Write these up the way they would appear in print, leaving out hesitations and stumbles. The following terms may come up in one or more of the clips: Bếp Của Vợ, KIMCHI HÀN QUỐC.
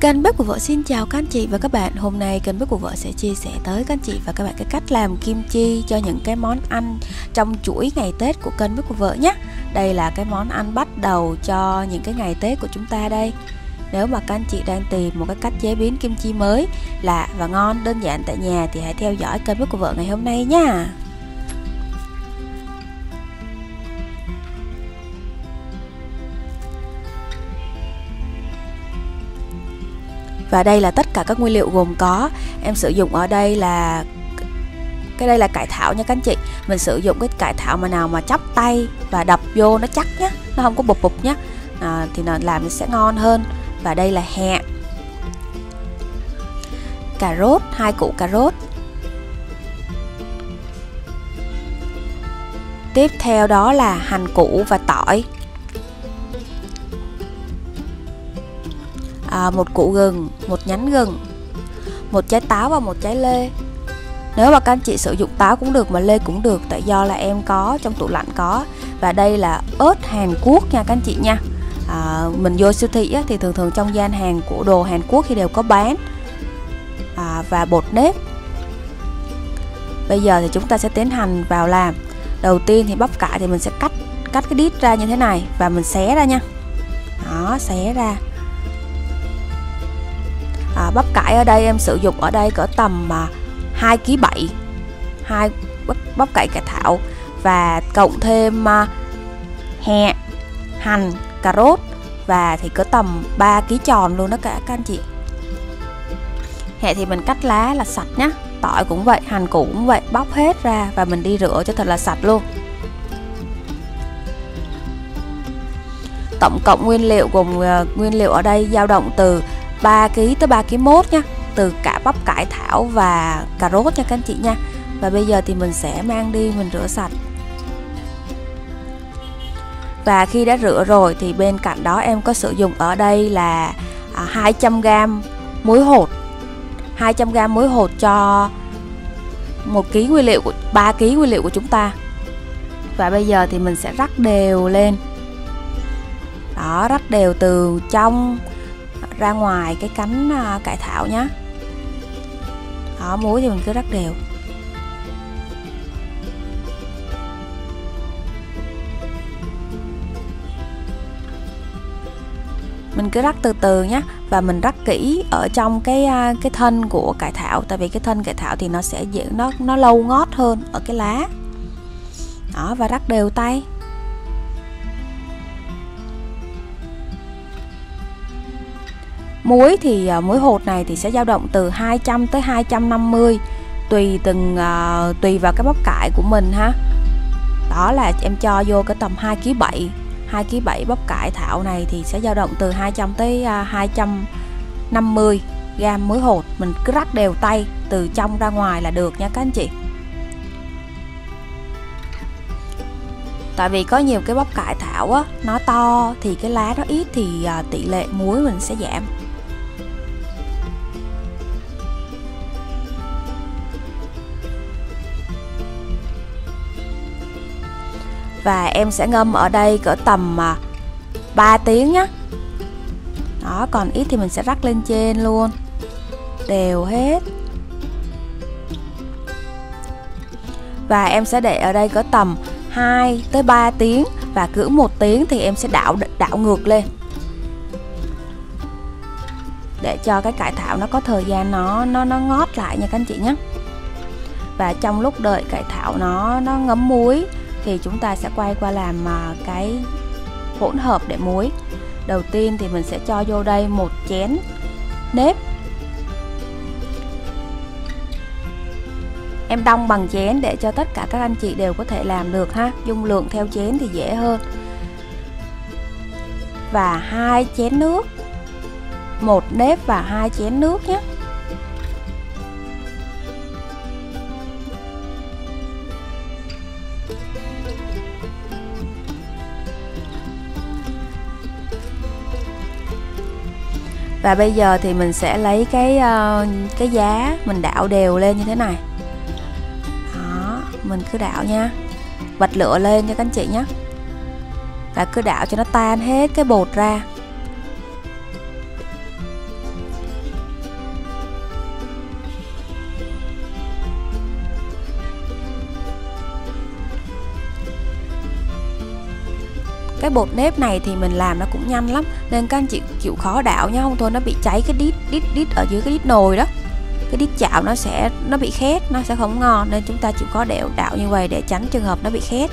Kênh Bếp Của Vợ xin chào các anh chị và các bạn. Hôm nay kênh Bếp Của Vợ sẽ chia sẻ tới các anh chị và các bạn cái cách làm kim chi cho những cái món ăn trong chuỗi ngày Tết của kênh Bếp Của Vợ nhé. Đây là cái món ăn bắt đầu cho những cái ngày Tết của chúng ta đây. Nếu mà các anh chị đang tìm một cái cách chế biến kim chi mới, lạ và ngon đơn giản tại nhà thì hãy theo dõi kênh Bếp Của Vợ ngày hôm nay nha. Và đây là tất cả các nguyên liệu gồm có em sử dụng ở đây là cải thảo nha các anh chị. Mình sử dụng cái cải thảo mà nào mà chóc tay và đập vô nó chắc nhá, nó không có bụp bụp nhá, thì nó làm nó sẽ ngon hơn. Và đây là hẹ, cà rốt, 2 củ cà rốt. Tiếp theo đó là hành củ và tỏi, 1 củ gừng, 1 nhánh gừng, 1 trái táo và 1 trái lê. Nếu mà các anh chị sử dụng táo cũng được mà lê cũng được, tại do là em có trong tủ lạnh có. Và đây là ớt Hàn Quốc nha các anh chị nha. Mình vô siêu thị á, thì thường thường trong gian hàng của đồ Hàn Quốc thì đều có bán. Và bột nếp. Bây giờ thì chúng ta sẽ tiến hành vào làm. Đầu tiên thì bắp cải thì mình sẽ cắt cái đít ra như thế này và mình xé ra nha. Đó, xé ra. Bắp cải ở đây em sử dụng ở đây cỡ tầm 2,7 kg, 2 bắp cải cải thảo và cộng thêm hẹ, hành, cà rốt và thì cỡ tầm 3 kg tròn luôn đó cả các anh chị. Hẹ thì mình cắt lá là sạch nhá, tỏi cũng vậy, hành củ cũng vậy, bóc hết ra và mình đi rửa cho thật là sạch luôn. Tổng cộng nguyên liệu gồm nguyên liệu ở đây dao động từ 3 kg tới 3,1 kg nha, từ cả bắp cải thảo và cà rốt nha các anh chị nha. Và bây giờ thì mình sẽ mang đi mình rửa sạch. Và khi đã rửa rồi thì bên cạnh đó em có sử dụng ở đây là 200 g muối hột, 200 g muối hột cho 1 kg nguyên liệu của 3 kg nguyên liệu của chúng ta. Và bây giờ thì mình sẽ rắc đều lên. Đó, rắc đều từ trong ra ngoài cái cánh cải thảo nhá. Đó, muối thì mình cứ rắc đều. Mình cứ rắc từ từ nhá và mình rắc kỹ ở trong cái thân của cải thảo, tại vì cái thân cải thảo thì nó sẽ dễ nó lâu ngót hơn ở cái lá. Đó, và rắc đều tay. Muối thì muối hột này thì sẽ dao động từ 200 tới 250 tùy vào cái bắp cải của mình ha. Đó là em cho vô cái tầm 2,7 kg bắp cải thảo này thì sẽ dao động từ 200 tới 250 g muối hột. Mình cứ rắc đều tay từ trong ra ngoài là được nha các anh chị. Tại vì có nhiều cái bắp cải thảo á, nó to thì cái lá nó ít thì tỷ lệ muối mình sẽ giảm. Và em sẽ ngâm ở đây cỡ tầm 3 tiếng nhé. Đó, còn ít thì mình sẽ rắc lên trên luôn. Đều hết. Và em sẽ để ở đây cỡ tầm 2 tới 3 tiếng và cứ 1 tiếng thì em sẽ đảo ngược lên. Để cho cái cải thảo nó có thời gian nó ngót lại nha các anh chị nhé. Và trong lúc đợi cải thảo nó ngấm muối thì chúng ta sẽ quay qua làm cái hỗn hợp để muối. Đầu tiên thì mình sẽ cho vô đây 1 chén nếp. Em đong bằng chén để cho tất cả các anh chị đều có thể làm được ha, dung lượng theo chén thì dễ hơn. Và 2 chén nước, 1 nếp và 2 chén nước nhé. Và bây giờ thì mình sẽ lấy cái giá mình đảo đều lên như thế này. Đó, mình cứ đảo nha. Bật lửa lên nha các anh chị nhé. Và cứ đảo cho nó tan hết cái bột ra. Cái bột nếp này thì mình làm nó cũng nhanh lắm, nên các anh chị chịu khó đảo nhá, không thôi nó bị cháy cái đít ở dưới cái đít nồi đó. Cái đít chảo nó bị khét, nó sẽ không ngon, nên chúng ta chịu khó đảo như vậy để tránh trường hợp nó bị khét.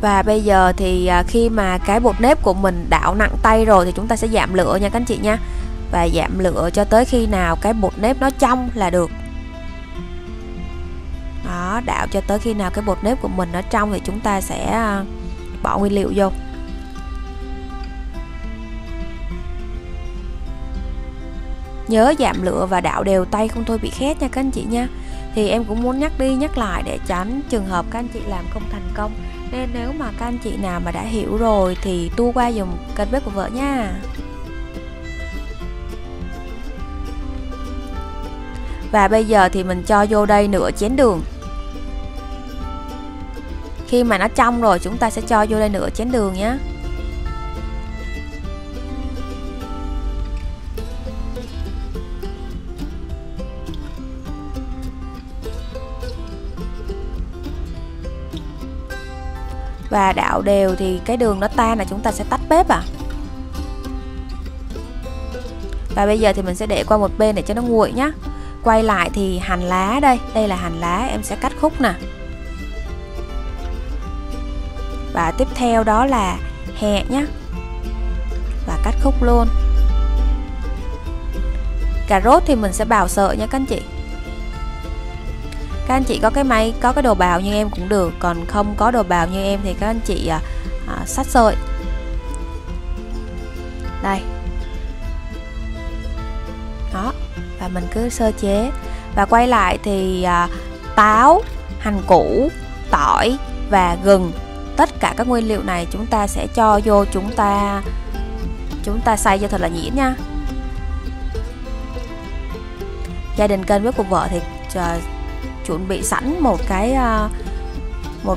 Và bây giờ thì khi mà cái bột nếp của mình đảo nặng tay rồi thì chúng ta sẽ giảm lửa nha các anh chị nha. Và giảm lửa cho tới khi nào cái bột nếp nó trong là được. Đó, đảo cho tới khi nào cái bột nếp của mình nó trong thì chúng ta sẽ bỏ nguyên liệu vô. Nhớ giảm lửa và đảo đều tay không thôi bị khét nha các anh chị nha. Thì em cũng muốn nhắc đi nhắc lại để tránh trường hợp các anh chị làm không thành công. Nên nếu mà các anh chị nào mà đã hiểu rồi thì tua qua dùng kênh Bếp Của Vợ nha. Và bây giờ thì mình cho vô đây nửa chén đường. Khi mà nó trong rồi chúng ta sẽ cho vô đây nửa chén đường nhé. Và đảo đều thì cái đường nó tan là chúng ta sẽ tắt bếp à. Và bây giờ thì mình sẽ để qua một bên để cho nó nguội nhá. Quay lại thì hành lá đây. Đây là hành lá em sẽ cắt khúc nè. Và tiếp theo đó là hẹ nhá. Và cắt khúc luôn. Cà rốt thì mình sẽ bào sợi nha các anh chị. Các anh chị có cái máy, có cái đồ bào như em cũng được. Còn không có đồ bào như em thì các anh chị xắt sợi. Đây. Đó. Và mình cứ sơ chế. Và quay lại thì táo, hành củ, tỏi và gừng. Tất cả các nguyên liệu này chúng ta sẽ cho vô, chúng ta xay cho thật là nhuyễn nha. Gia đình kênh Bếp Của Vợ thì chuẩn bị sẵn một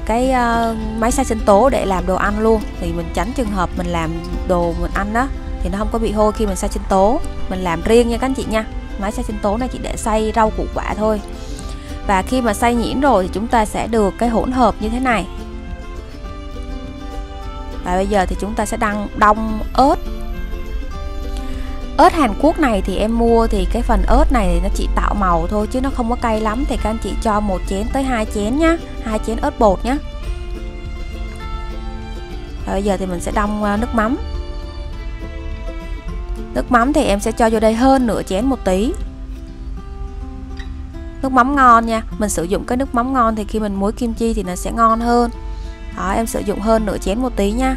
cái máy xay sinh tố để làm đồ ăn luôn, thì mình tránh trường hợp mình làm đồ mình ăn đó thì nó không có bị hôi khi mình xay sinh tố. Mình làm riêng nha các anh chị nha. Máy xay sinh tố này chỉ để xay rau củ quả thôi. Và khi mà xay nhuyễn rồi thì chúng ta sẽ được cái hỗn hợp như thế này. Và bây giờ thì chúng ta sẽ đong ớt. Ớt Hàn Quốc này thì em mua thì cái phần ớt này thì nó chỉ tạo màu thôi chứ nó không có cay lắm, thì các anh chị cho 1 chén tới 2 chén nhá, 2 chén ớt bột nhá. Và bây giờ thì mình sẽ đong nước mắm. Nước mắm thì em sẽ cho vô đây hơn nửa chén một tí. Nước mắm ngon nha, mình sử dụng cái nước mắm ngon thì khi mình muối kim chi thì nó sẽ ngon hơn. Đó, em sử dụng hơn nửa chén một tí nha.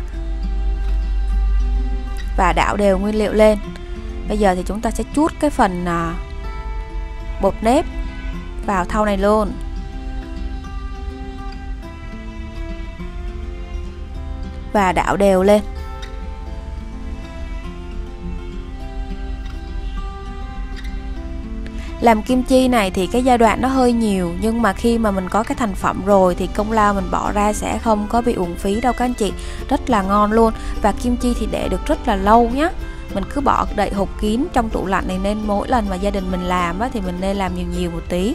Và đảo đều nguyên liệu lên. Bây giờ thì chúng ta sẽ trút cái phần bột nếp vào thau này luôn. Và đảo đều lên. Làm kim chi này thì cái giai đoạn nó hơi nhiều, nhưng mà khi mà mình có cái thành phẩm rồi thì công lao mình bỏ ra sẽ không có bị uổng phí đâu các anh chị. Rất là ngon luôn. Và kim chi thì để được rất là lâu nhé. Mình cứ bỏ đậy hộp kín trong tủ lạnh này, nên mỗi lần mà gia đình mình làm thì mình nên làm nhiều một tí.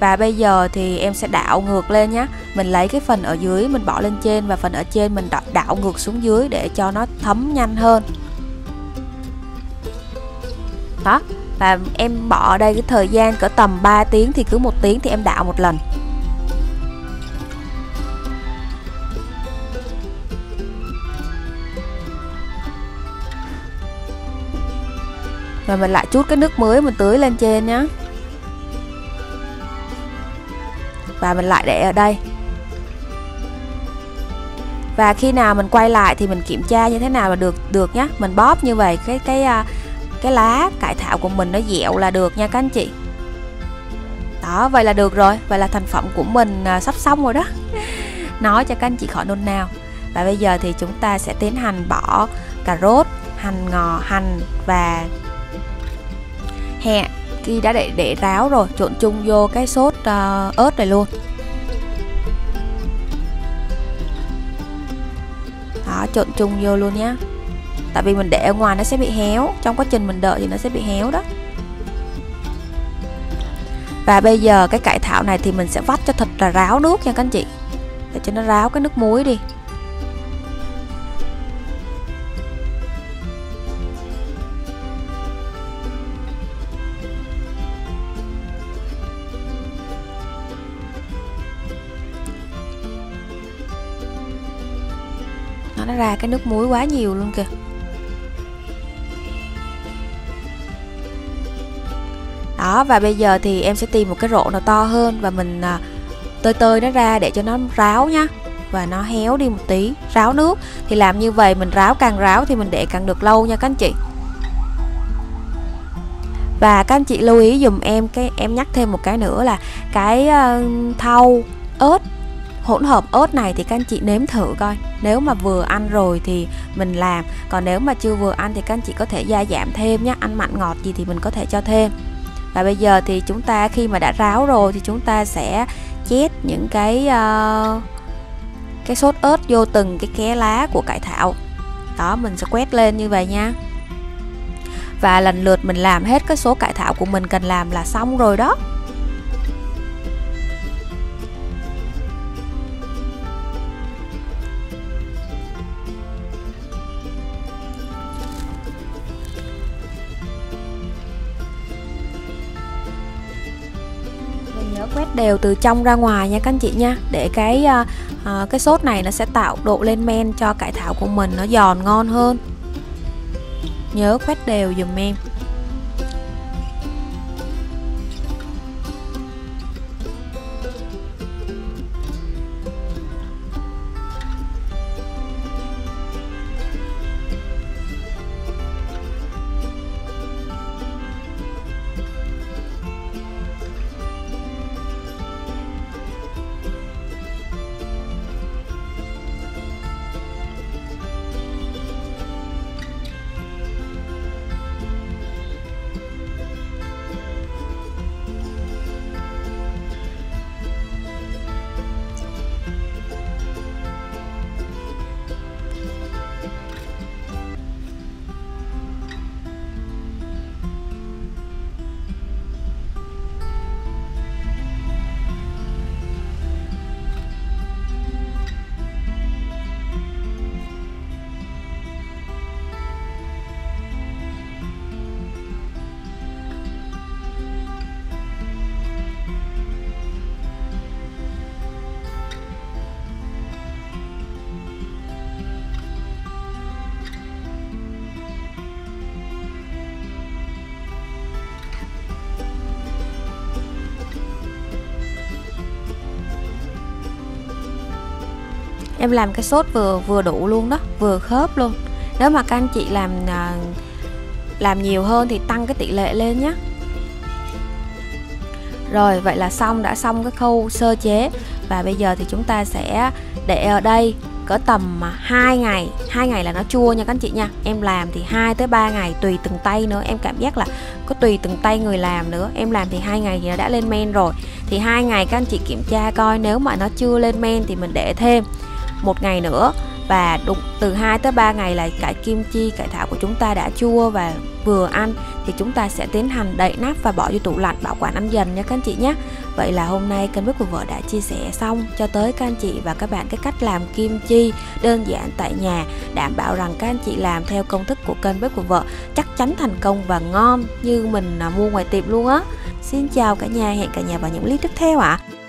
Và bây giờ thì em sẽ đảo ngược lên nhé. Mình lấy cái phần ở dưới mình bỏ lên trên, và phần ở trên mình đảo ngược xuống dưới để cho nó thấm nhanh hơn. Đó. Và em bỏ ở đây cái thời gian cỡ tầm 3 tiếng thì cứ 1 tiếng thì em đảo một lần. Rồi mình lại chút cái nước muối mình tưới lên trên nhé. Và mình lại để ở đây. Và khi nào mình quay lại thì mình kiểm tra như thế nào là được nhé. Mình bóp như vậy cái lá cải thảo của mình nó dẻo là được nha các anh chị. Đó, vậy là được rồi. Vậy là thành phẩm của mình sắp xong rồi đó. Nói cho các anh chị khỏi nôn nao. Và bây giờ thì chúng ta sẽ tiến hành bỏ cà rốt, hành và hẹ khi đã để ráo rồi, trộn chung vô cái sốt ớt này luôn. Đó, trộn chung vô luôn nhá. Tại vì mình để ở ngoài nó sẽ bị héo, trong quá trình mình đợi thì nó sẽ bị héo đó. Và bây giờ cái cải thảo này thì mình sẽ vắt cho thật là ráo nước nha các anh chị, để cho nó ráo cái nước muối đi. Nó ra cái nước muối quá nhiều luôn kìa. Đó, và bây giờ thì em sẽ tìm một cái rổ nào to hơn và mình tơi nó ra để cho nó ráo nha, và nó héo đi một tí, ráo nước. Thì làm như vậy mình ráo, càng ráo thì mình để càng được lâu nha các anh chị. Và các anh chị lưu ý dùm em, cái em nhắc thêm một cái nữa là cái thau ớt, hỗn hợp ớt này thì các anh chị nếm thử coi. Nếu mà vừa ăn rồi thì mình làm, còn nếu mà chưa vừa ăn thì các anh chị có thể gia giảm thêm nhé. Ăn mặn ngọt gì thì mình có thể cho thêm. Và bây giờ thì chúng ta khi mà đã ráo rồi thì chúng ta sẽ chét những cái sốt ớt vô từng cái ké lá của cải thảo. Đó, mình sẽ quét lên như vậy nha. Và lần lượt mình làm hết cái số cải thảo của mình cần làm là xong rồi đó. Quét đều từ trong ra ngoài nha các anh chị nha, để cái sốt này nó sẽ tạo độ lên men cho cải thảo của mình, nó giòn ngon hơn. Nhớ quét đều dùm em. Em làm cái sốt vừa đủ luôn đó, vừa khớp luôn. Nếu mà các anh chị làm nhiều hơn thì tăng cái tỷ lệ lên nhé. Rồi, vậy là xong, đã xong cái khâu sơ chế. Và bây giờ thì chúng ta sẽ để ở đây cỡ tầm 2 ngày. 2 ngày là nó chua nha các anh chị nha. Em làm thì 2 tới 3 ngày tùy từng tay nữa. Em cảm giác là có tùy từng tay người làm nữa. Em làm thì 2 ngày thì nó đã lên men rồi. Thì 2 ngày các anh chị kiểm tra coi, nếu mà nó chưa lên men thì mình để thêm một ngày nữa. Và đúng từ 2 tới 3 ngày là cải kim chi, cải thảo của chúng ta đã chua và vừa ăn, thì chúng ta sẽ tiến hành đậy nắp và bỏ vô tủ lạnh bảo quản ăn dần nha các anh chị nhé. Vậy là hôm nay kênh Bếp Của Vợ đã chia sẻ xong cho tới các anh chị và các bạn cái cách làm kim chi đơn giản tại nhà, đảm bảo rằng các anh chị làm theo công thức của kênh Bếp Của Vợ chắc chắn thành công và ngon như mình mua ngoài tiệm luôn á. Xin chào cả nhà, hẹn cả nhà vào những clip tiếp theo ạ.